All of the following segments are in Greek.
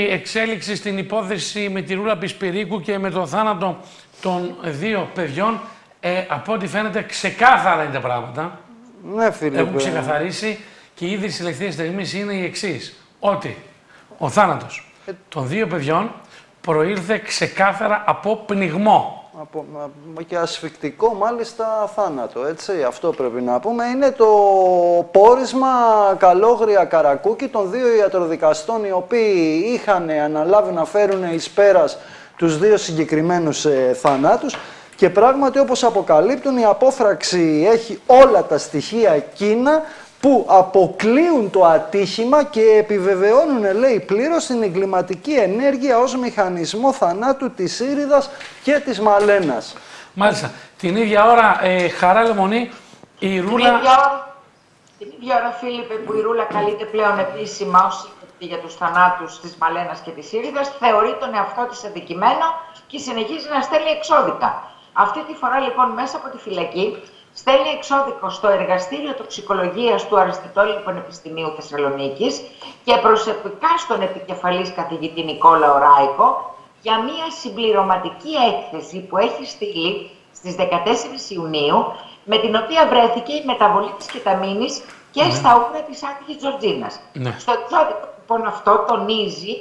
Η εξέλιξη στην υπόθεση με τη Ρούλα Πισπυρίκου και με το θάνατο των δύο παιδιών, από ό,τι φαίνεται ξεκάθαρα είναι τα πράγματα. Ναι, Φίλιππε. Έχουν ξεκαθαρίσει και ήδη στις τελευταίες στιγμές είναι η εξής, ότι ο θάνατος των δύο παιδιών προήλθε ξεκάθαρα από πνιγμό. Και ασφυκτικό μάλιστα θάνατο, έτσι, αυτό πρέπει να πούμε. Είναι το πόρισμα Καλόγρια Καρακούκη των δύο ιατροδικαστών, οι οποίοι είχαν αναλάβει να φέρουν εις πέρας τους δύο συγκεκριμένους θανάτους. Και πράγματι, όπως αποκαλύπτουν, η απόφραξη έχει όλα τα στοιχεία εκείνα που αποκλείουν το ατύχημα και επιβεβαιώνουν, λέει, πλήρως την εγκληματική ενέργεια ως μηχανισμό θανάτου της Ίριδας και της Μαλένας. Μάλιστα. Την ίδια ώρα, Χαρά Λεμονή, η Ρούλα... Την ίδια ώρα, Φίλιππε, που η Ρούλα καλείται πλέον επίσημα ως σύμβουλη για τους θανάτους της Μαλένας και της Ίριδας, θεωρεί τον εαυτό της αδικημένο και συνεχίζει να στέλνει εξώδικα. Αυτή τη φορά, λοιπόν, μέσα από τη φυλακή, στέλνει εξώδικο στο Εργαστήριο Τοξικολογίας του Αριστοτέλειου Πανεπιστημίου Θεσσαλονίκης και προσωπικά στον επικεφαλής καθηγητή Νικόλαο Ράικο για μια συμπληρωματική έκθεση που έχει στείλει στις 14 Ιουνίου, με την οποία βρέθηκε η μεταβολή της κεταμίνης και στα ούρα της άτυχης Τζορτζίνας. Στο εξώδικο, λοιπόν, αυτό τονίζει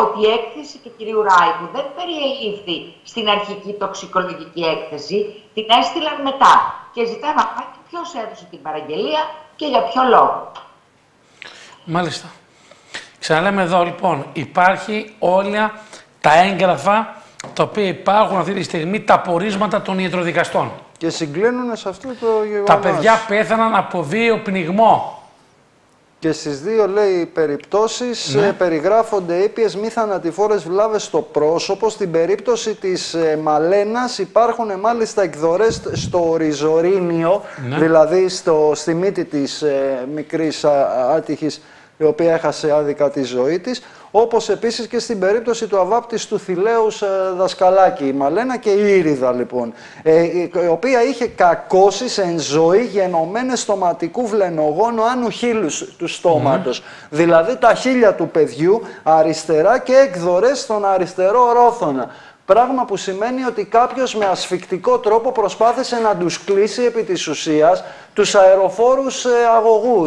ότι η έκθεση του κυρίου Ράικου δεν περιελήφθη στην αρχική τοξικολογική έκθεση, την έστειλαν μετά και ζητάνε απάντηση ποιος έδωσε την παραγγελία και για ποιο λόγο. Μάλιστα. Ξαναλέμε εδώ, λοιπόν, υπάρχει όλα τα έγγραφα τα οποία υπάρχουν αυτή τη στιγμή, τα πορίσματα των ιατροδικαστών. Και συγκλίνουν σε αυτό το γεγονός. Τα παιδιά πέθαναν από βίαιο πνιγμό. Και στις δύο, λέει, περιπτώσεις περιγράφονται ήπιες μη θανατηφόρες βλάβες στο πρόσωπο. Στην περίπτωση της Μαλένας υπάρχουν μάλιστα εκδορές στο ριζορίνιο, δηλαδή στη μύτη της μικρής άτυχης, η οποία έχασε άδικα τη ζωή της. Όπως επίσης και στην περίπτωση του αβάπτιστου θηλαίους Δασκαλάκη, η Μαλένα και η Ήριδα, λοιπόν, η οποία είχε κακώσεις εν ζωή γενωμένες στοματικού βλενογόνου άνω χείλους του στόματος. Δηλαδή τα χείλια του παιδιού αριστερά και εκδορές στον αριστερό ρόθωνα. Πράγμα που σημαίνει ότι κάποιος με ασφυκτικό τρόπο προσπάθησε να τους κλείσει επί της ουσίας τους αεροφόρους αγωγούς.